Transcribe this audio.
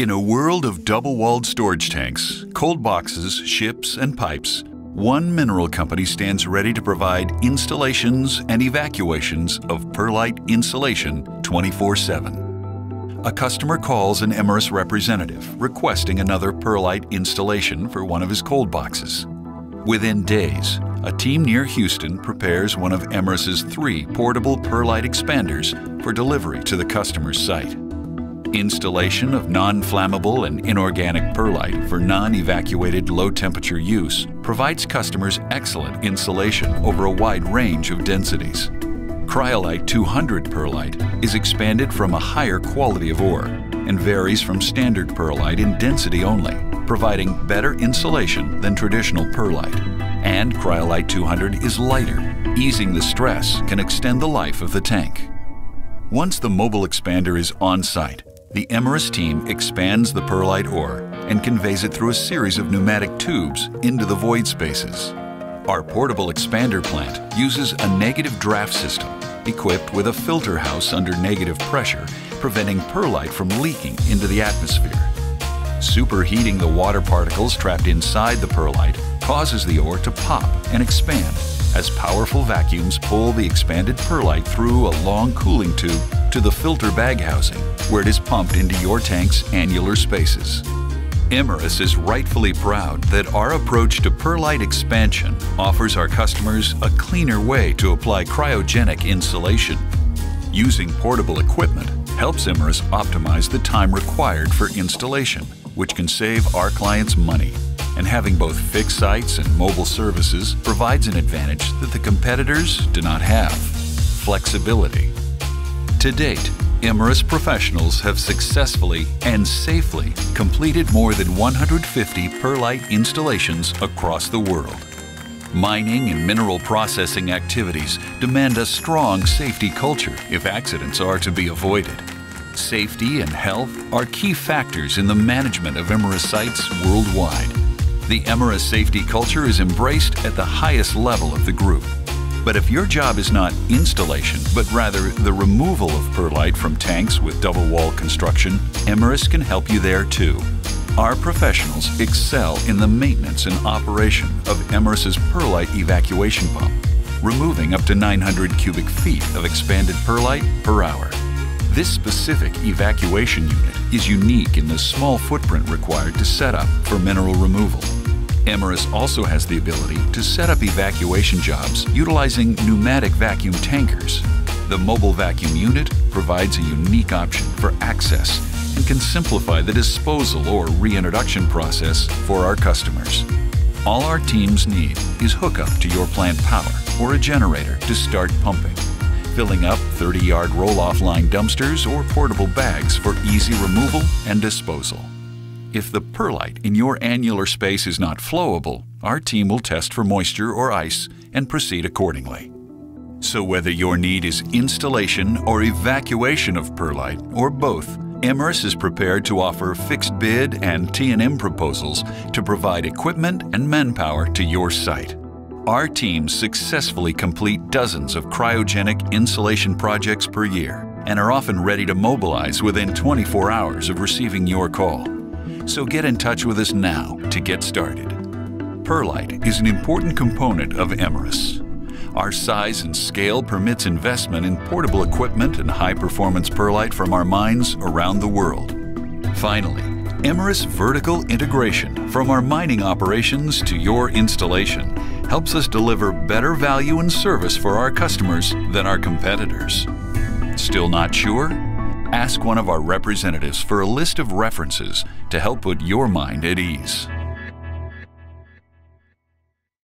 In a world of double-walled storage tanks, cold boxes, ships, and pipes, one mineral company stands ready to provide installations and evacuations of perlite insulation 24/7. A customer calls an Imerys representative requesting another perlite installation for one of his cold boxes. Within days, a team near Houston prepares one of Imerys' 3 portable perlite expanders for delivery to the customer's site. Installation of non-flammable and inorganic perlite for non-evacuated low-temperature use provides customers excellent insulation over a wide range of densities. Cryogel 200 perlite is expanded from a higher quality of ore and varies from standard perlite in density only, providing better insulation than traditional perlite. And Cryogel 200 is lighter, easing the stress can extend the life of the tank. Once the mobile expander is on-site, the Imerys team expands the perlite ore and conveys it through a series of pneumatic tubes into the void spaces. Our portable expander plant uses a negative draft system equipped with a filter house under negative pressure, preventing perlite from leaking into the atmosphere. Superheating the water particles trapped inside the perlite causes the ore to pop and expand as powerful vacuums pull the expanded perlite through a long cooling tube to the filter bag housing, where it is pumped into your tank's annular spaces. Imerys is rightfully proud that our approach to perlite expansion offers our customers a cleaner way to apply cryogenic insulation. Using portable equipment helps Imerys optimize the time required for installation, which can save our clients money. And having both fixed sites and mobile services provides an advantage that the competitors do not have: flexibility. To date, Imerys professionals have successfully and safely completed more than 150 perlite installations across the world. Mining and mineral processing activities demand a strong safety culture if accidents are to be avoided. Safety and health are key factors in the management of Imerys sites worldwide. The Imerys safety culture is embraced at the highest level of the group. But if your job is not installation, but rather the removal of perlite from tanks with double wall construction, Imerys can help you there too. Our professionals excel in the maintenance and operation of Imerys' perlite evacuation pump, removing up to 900 cubic feet of expanded perlite per hour. This specific evacuation unit is unique in the small footprint required to set up for mineral removal. Imerys also has the ability to set up evacuation jobs utilizing pneumatic vacuum tankers. The mobile vacuum unit provides a unique option for access and can simplify the disposal or reintroduction process for our customers. All our teams need is hookup to your plant power or a generator to start pumping, filling up 30-yard roll-off line dumpsters or portable bags for easy removal and disposal. If the perlite in your annular space is not flowable, our team will test for moisture or ice and proceed accordingly. So whether your need is installation or evacuation of perlite, or both, Imerys is prepared to offer fixed bid and T&M proposals to provide equipment and manpower to your site. Our teams successfully complete dozens of cryogenic insulation projects per year and are often ready to mobilize within 24 hours of receiving your call. So get in touch with us now to get started. Perlite is an important component of Imerys. Our size and scale permits investment in portable equipment and high-performance perlite from our mines around the world. Finally, Imerys' vertical integration from our mining operations to your installation helps us deliver better value and service for our customers than our competitors. Still not sure? Ask one of our representatives for a list of references to help put your mind at ease.